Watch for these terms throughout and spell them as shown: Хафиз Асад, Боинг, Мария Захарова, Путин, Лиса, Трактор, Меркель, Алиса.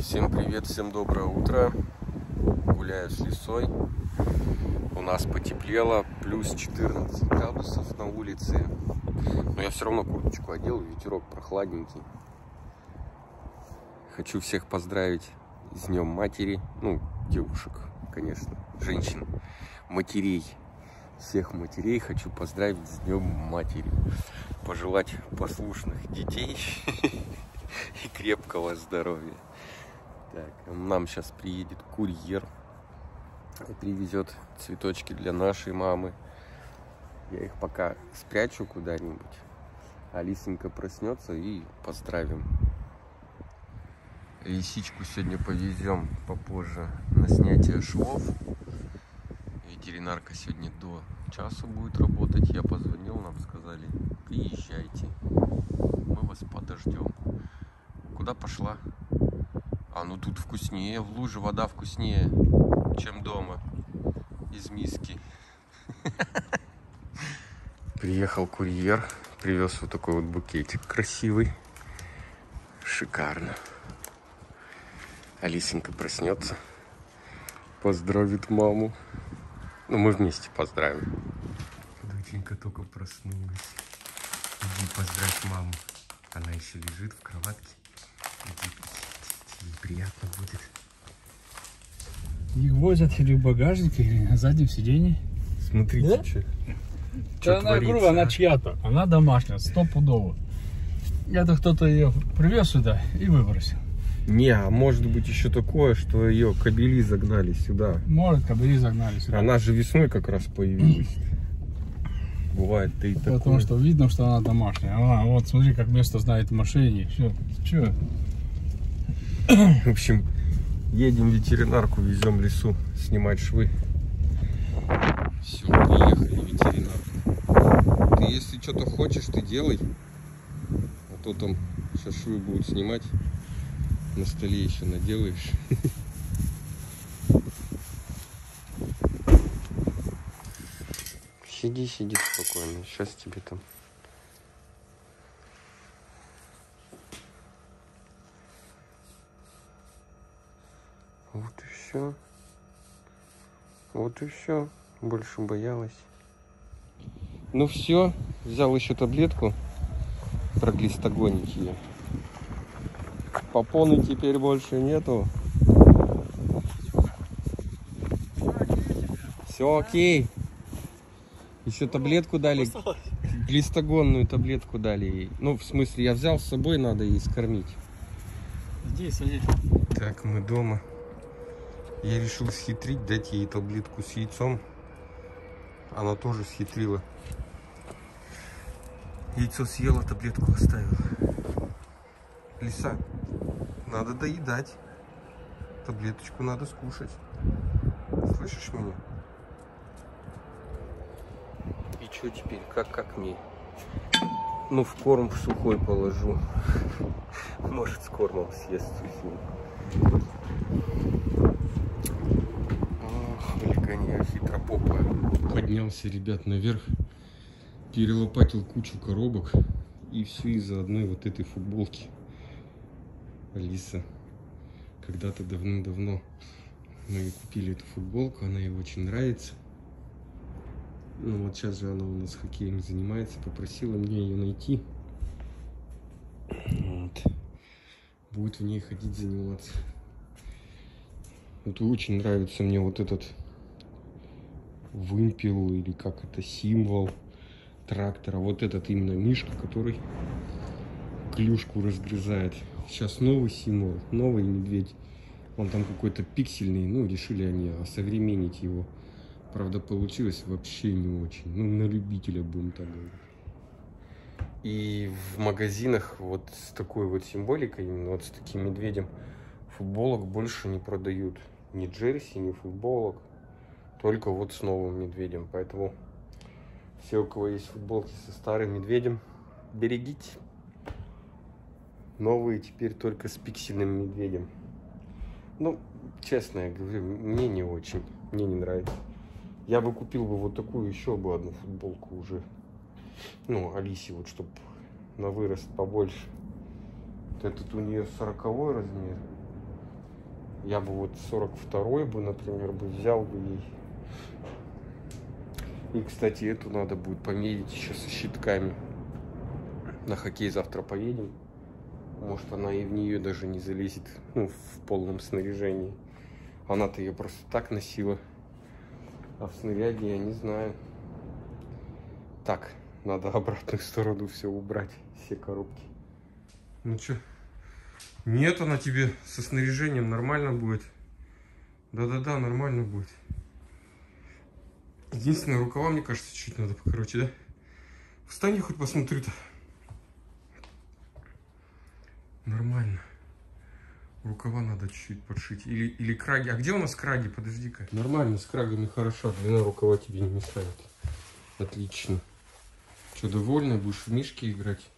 Всем привет, всем доброе утро. Гуляю с Лисой. У нас потеплело, плюс 14 градусов на улице. Но я все равно курточку одел, ветерок прохладненький. Хочу всех поздравить с Днем Матери. Ну, девушек, конечно, женщин, матерей. Всех матерей хочу поздравить с Днем Матери. Пожелать послушных детей и крепкого здоровья. Так, нам сейчас приедет курьер и привезет цветочки для нашей мамы. Я их пока спрячу куда-нибудь. Алисенька проснется и поздравим. Лисичку сегодня повезем попозже на снятие швов. Ветеринарка сегодня до часу будет работать. Я позвонил, нам сказали: приезжайте, мы вас подождем. Куда пошла? А, ну тут вкуснее, в луже вода вкуснее, чем дома, из миски. Приехал курьер, привез вот такой вот букетик красивый. Шикарно. Алисенька проснется, поздравит маму. Ну, мы вместе поздравим. Доченька только проснулась. Иди поздравь маму. Она еще лежит в кроватке. Иди, приятно будет. Их возят или в багажнике, или на заднем сиденье. Смотрите, да? Что она творится, грубо, она чья-то. Она домашняя, стопудово. Это кто-то ее привез сюда и выбросил. Не, а может быть еще такое, что ее кобели загнали сюда. Может, кобели загнали сюда. Она же весной как раз появилась. Бывает, ты и такое. Потому что видно, что она домашняя. А, вот смотри, как место знает мошенник. Че? В общем, едем в ветеринарку, везем Лису снимать швы. Все, приехали в ветеринарку. Ты если что-то хочешь, ты делай. А то там сейчас швы будут снимать. На столе еще наделаешь. Сиди спокойно. Сейчас тебе там. Вот и все. Вот и все. Больше боялась. Ну все. Взял еще таблетку. Проглистогонить ее. Попоны теперь больше нету. Все окей. Еще таблетку дали. Глистогонную таблетку дали ей. Ну, в смысле, я взял с собой, надо ей скормить. Иди, садись. Так, мы дома. Я решил схитрить, дать ей таблетку с яйцом. Она тоже схитрила. Яйцо съела, таблетку оставила. Лиса, надо доедать. Таблеточку надо скушать. Слышишь меня? И что теперь? Как мне? Ну, в корм в сухой положу. Может, с кормом съест сухим. Ох, хулиганья хитропопая. Поднялся, ребят, наверх. Перелопатил кучу коробок. И все из-за одной вот этой футболки. Алиса, когда-то давным-давно мы купили эту футболку, она ей очень нравится. Ну вот сейчас же она у нас хоккеем занимается, попросила меня ее найти. Вот. Будет в ней ходить заниматься. Вот очень нравится мне вот этот вымпел, или как это, символ трактора. Вот этот именно мишка, который клюшку разгрызает. Сейчас новый символ, новый медведь. Он там какой-то пиксельный, ну, решили они осовременить его. Правда, получилось вообще не очень. Ну, на любителя, будем так говорить. И в магазинах вот с такой вот символикой, именно вот с таким медведем, футболок больше не продают. Ни джерси, ни футболок. Только вот с новым медведем. Поэтому все, у кого есть футболки со старым медведем, берегите. Новые теперь только с пиксельным медведем. Ну, честно я говорю, мне не очень. Мне не нравится. Я бы купил бы вот такую еще бы одну футболку уже. Ну, Алисе вот, чтобы на вырост побольше. Вот этот у нее 40-й размер. Я бы вот 42-й бы, например, бы взял бы ей. И, кстати, эту надо будет померить еще со щитками. На хоккей завтра поедем. Может, она и в нее даже не залезет, ну, в полном снаряжении. Она-то ее просто так носила. А в снаряде я не знаю. Так, надо обратную сторону все убрать, все коробки. Ну что? Нет, она тебе со снаряжением нормально будет. Да-да-да, нормально будет. Единственное, рукава, мне кажется, чуть надо покороче, да? Встань, я хоть посмотрю-то. Нормально. Рукава надо чуть-чуть подшить. Или краги. А где у нас краги? Подожди-ка. Нормально, с крагами хорошо. Длина рукава тебе не мешает. Отлично. Что, довольна? Будешь в мишки играть?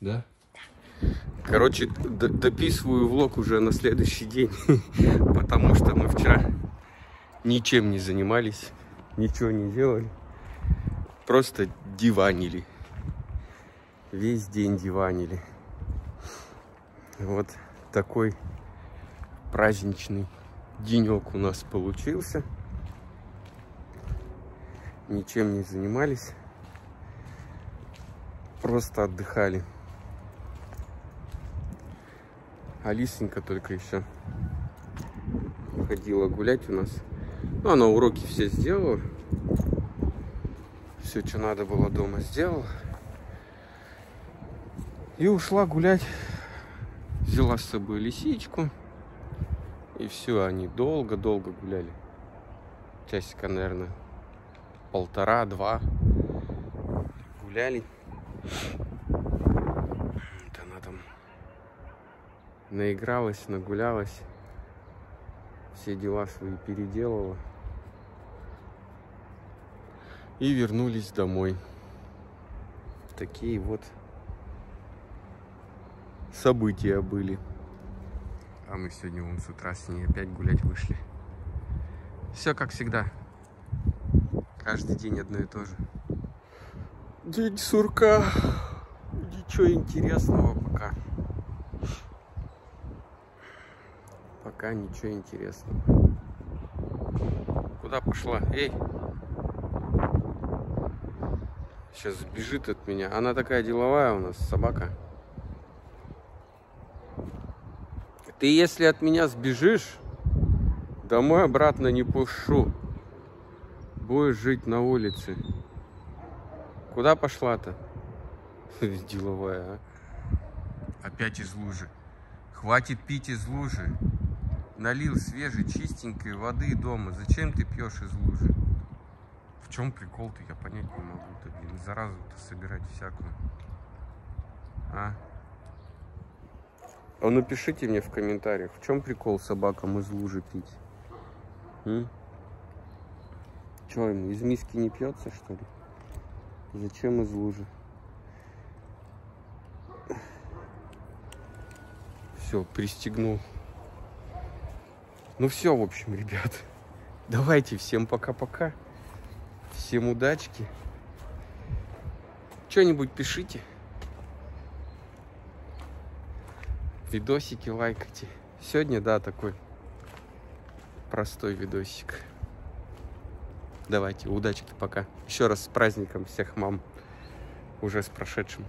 Да? Короче, дописываю влог уже на следующий день, потому что мы вчера ничем не занимались, ничего не делали, просто диванили, весь день диванили. Вот такой праздничный денек у нас получился, ничем не занимались, просто отдыхали. Алисенька только еще ходила гулять у нас. Ну, она уроки все сделала. Все, что надо было дома, сделала. И ушла гулять. Взяла с собой лисичку. И все, они долго-долго гуляли. Часика, наверное, полтора-два. Гуляли. Наигралась, нагулялась, все дела свои переделала. И вернулись домой. Такие вот события были. А мы сегодня вон с утра с ней опять гулять вышли. Все как всегда. Каждый день одно и то же. День сурка. Ничего интересного пока. Пока ничего интересного. Куда пошла? Эй! Сейчас сбежит от меня. Она такая деловая у нас, собака. Ты если от меня сбежишь, домой обратно не пущу. Будешь жить на улице. Куда пошла-то? Деловая, а? Опять из лужи. Хватит пить из лужи. Налил свежей, чистенькой воды дома. Зачем ты пьешь из лужи? В чем прикол-то? Я понять не могу-то, блин. Заразу-то собирать всякую. А? А напишите мне в комментариях, в чем прикол собакам из лужи пить? М? Че, им из миски не пьется, что ли? Зачем из лужи? Все, пристегнул. Ну все, в общем, ребят, давайте всем пока-пока, всем удачки, что-нибудь пишите, видосики лайкайте. Сегодня, да, такой простой видосик. Давайте, удачки, пока. Еще раз с праздником всех мам, уже с прошедшим.